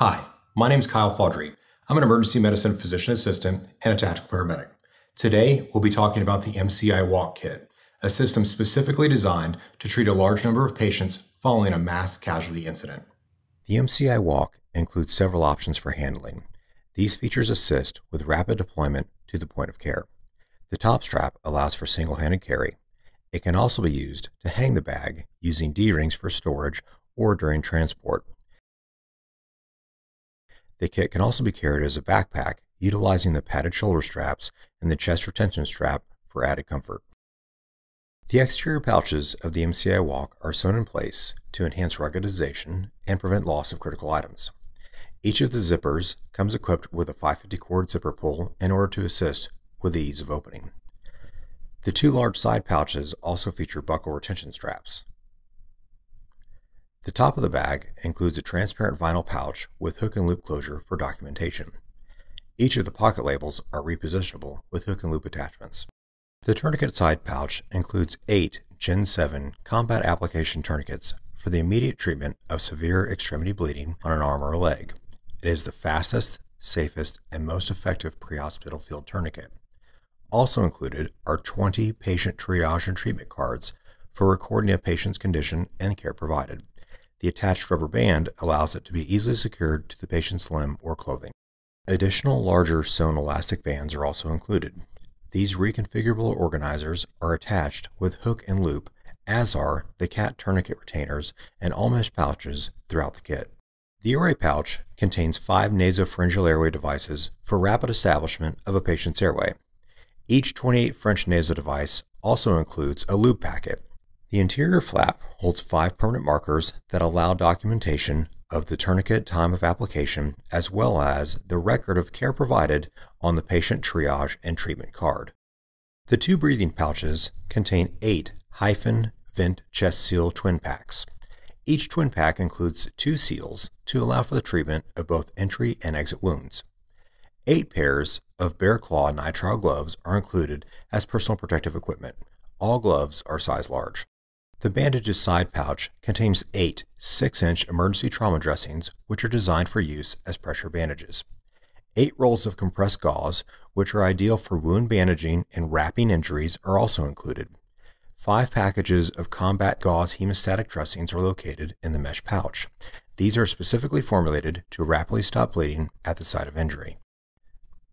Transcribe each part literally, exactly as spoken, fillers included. Hi, my name is Kyle Faudry. I'm an emergency medicine physician assistant and a tactical paramedic. Today, we'll be talking about the M C I Walk Kit, a system specifically designed to treat a large number of patients following a mass casualty incident. The M C I Walk includes several options for handling. These features assist with rapid deployment to the point of care. The top strap allows for single-handed carry. It can also be used to hang the bag using D-rings for storage or during transport. The kit can also be carried as a backpack, utilizing the padded shoulder straps and the chest retention strap for added comfort. The exterior pouches of the M C I Walk are sewn in place to enhance ruggedization and prevent loss of critical items. Each of the zippers comes equipped with a five fifty cord zipper pull in order to assist with the ease of opening. The two large side pouches also feature buckle retention straps. The top of the bag includes a transparent vinyl pouch with hook and loop closure for documentation. Each of the pocket labels are repositionable with hook and loop attachments. The tourniquet side pouch includes eight Gen seven combat application tourniquets for the immediate treatment of severe extremity bleeding on an arm or a leg. It is the fastest, safest, and most effective pre-hospital field tourniquet. Also included are twenty patient triage and treatment cards for recording a patient's condition and care provided. The attached rubber band allows it to be easily secured to the patient's limb or clothing. Additional larger sewn elastic bands are also included. These reconfigurable organizers are attached with hook and loop, as are the CAT Tourniquet retainers and all mesh pouches throughout the kit. The array pouch contains five nasopharyngeal airway devices for rapid establishment of a patient's airway. Each twenty-eight French nasal device also includes a lube packet. The interior flap holds five permanent markers that allow documentation of the tourniquet time of application as well as the record of care provided on the patient triage and treatment card. The two breathing pouches contain eight Hyfin Vent chest seal twin packs. Each twin pack includes two seals to allow for the treatment of both entry and exit wounds. Eight pairs of Bear Claw nitrile gloves are included as personal protective equipment. All gloves are size large. The bandages side pouch contains eight six inch emergency trauma dressings, which are designed for use as pressure bandages. Eight rolls of compressed gauze, which are ideal for wound bandaging and wrapping injuries, are also included. Five packages of combat gauze hemostatic dressings are located in the mesh pouch. These are specifically formulated to rapidly stop bleeding at the site of injury.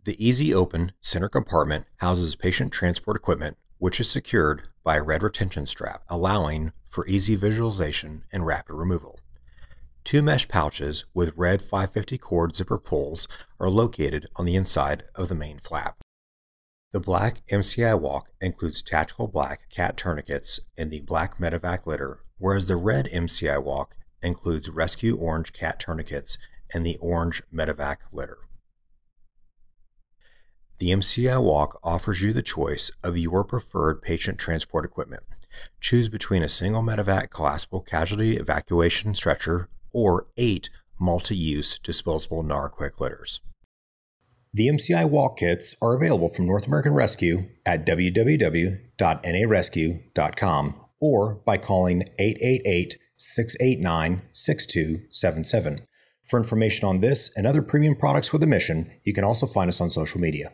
The easy open center compartment houses patient transport equipment, which is secured by a red retention strap, allowing for easy visualization and rapid removal. Two mesh pouches with red five fifty cord zipper pulls are located on the inside of the main flap. The black M C I Walk includes tactical black CAT tourniquets in the black medevac litter, whereas the red M C I Walk includes rescue orange CAT tourniquets in the orange medevac litter. The M C I Walk offers you the choice of your preferred patient transport equipment. Choose between a single medevac collapsible casualty evacuation stretcher or eight multi-use disposable NAR Quick litters. The M C I Walk kits are available from North American Rescue at w w w dot n a rescue dot com or by calling eight eight eight, six eight nine, six two seven seven. For information on this and other premium products with a mission, you can also find us on social media.